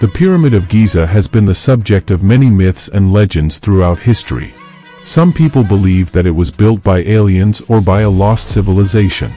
The Pyramid of Giza has been the subject of many myths and legends throughout history. Some people believe that it was built by aliens or by a lost civilization.